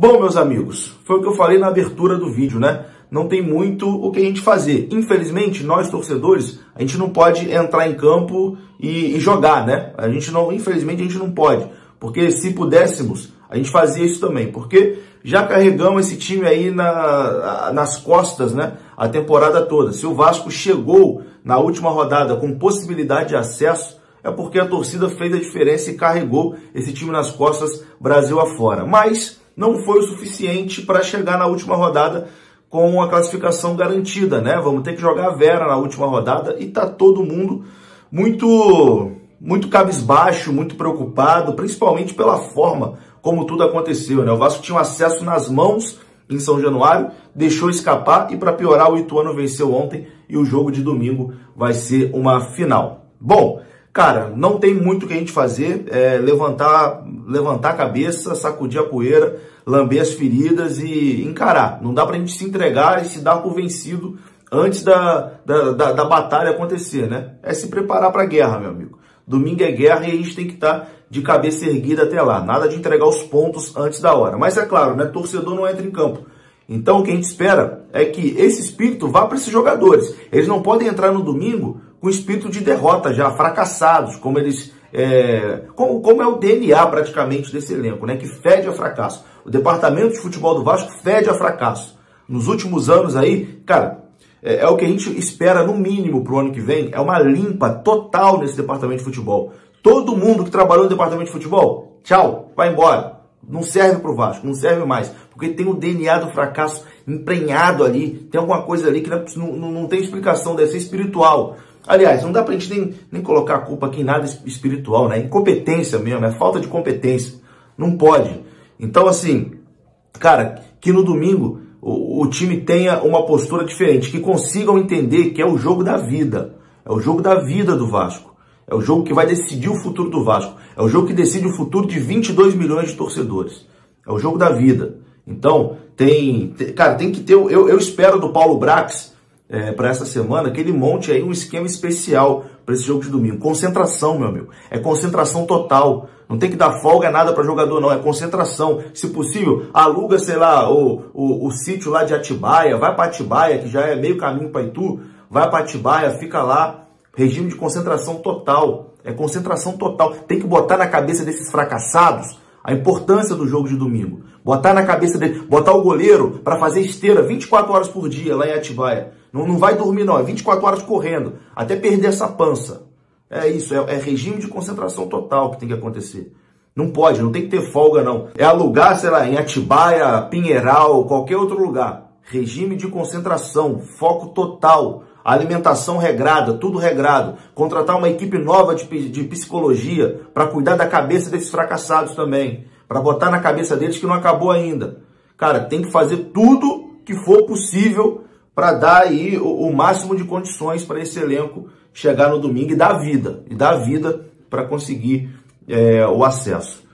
Bom, meus amigos, foi o que eu falei na abertura do vídeo, né? Não tem muito o que a gente fazer. Infelizmente, nós torcedores, a gente não pode entrar em campo e jogar, né? A gente não, infelizmente, a gente não pode. Porque se pudéssemos, a gente fazia isso também. Porque já carregamos esse time aí nas costas, né? A temporada toda. Se o Vasco chegou na última rodada com possibilidade de acesso, é porque a torcida fez a diferença e carregou esse time nas costas, Brasil afora. Mas não foi o suficiente para chegar na última rodada com a classificação garantida, né? Vamos ter que jogar a Vera na última rodada e tá todo mundo muito cabisbaixo, muito preocupado, principalmente pela forma como tudo aconteceu, né? O Vasco tinha um acesso nas mãos em São Januário, deixou escapar e para piorar o Ituano venceu ontem e o jogo de domingo vai ser uma final. Bom, cara, não tem muito o que a gente fazer, levantar a cabeça, sacudir a poeira, lamber as feridas e encarar. Não dá pra gente se entregar e se dar por vencido antes da batalha acontecer, né? É se preparar pra guerra, meu amigo. Domingo é guerra e a gente tem que estar de cabeça erguida até lá. Nada de entregar os pontos antes da hora. Mas é claro, né? Torcedor não entra em campo. Então o que a gente espera é que esse espírito vá para esses jogadores. Eles não podem entrar no domingo com espírito de derrota já, fracassados, como eles como é o DNA praticamente desse elenco, né? Que fede a fracasso. O departamento de futebol do Vasco fede a fracasso. Nos últimos anos aí, cara, é o que a gente espera no mínimo para o ano que vem, é uma limpa total nesse departamento de futebol. Todo mundo que trabalhou no departamento de futebol, tchau, vai embora. Não serve para o Vasco, não serve mais. Porque tem o DNA do fracasso emprenhado ali, tem alguma coisa ali que não tem explicação, deve ser espiritual. Aliás, não dá pra gente nem colocar a culpa aqui em nada espiritual, né? Incompetência mesmo, é falta de competência. Não pode. Então, assim, cara, que no domingo o time tenha uma postura diferente, que consigam entender que é o jogo da vida. É o jogo da vida do Vasco. É o jogo que vai decidir o futuro do Vasco. É o jogo que decide o futuro de 22 milhões de torcedores. É o jogo da vida. Então, cara, tem que ter... Eu espero do Paulo Brax... para essa semana, que ele monte aí um esquema especial para esse jogo de domingo. Concentração, meu amigo. É concentração total. Não tem que dar folga nada para jogador, não. É concentração. Se possível, aluga, sei lá, o sítio lá de Atibaia. Vai para Atibaia, que já é meio caminho para Itu. Vai para Atibaia, fica lá. Regime de concentração total. É concentração total. Tem que botar na cabeça desses fracassados a importância do jogo de domingo. Botar na cabeça dele. Botar o goleiro para fazer esteira 24 horas por dia lá em Atibaia. Não vai dormir, não. É 24 horas correndo, até perder essa pança. É isso, é regime de concentração total que tem que acontecer. Não pode, não tem que ter folga, não. É alugar, sei lá, em Atibaia, Pinheiral, qualquer outro lugar. Regime de concentração, foco total, alimentação regrada, tudo regrado. Contratar uma equipe nova de psicologia para cuidar da cabeça desses fracassados também. Para botar na cabeça deles que não acabou ainda. Cara, tem que fazer tudo que for possível para dar aí o máximo de condições para esse elenco chegar no domingo e dar vida para conseguir o acesso.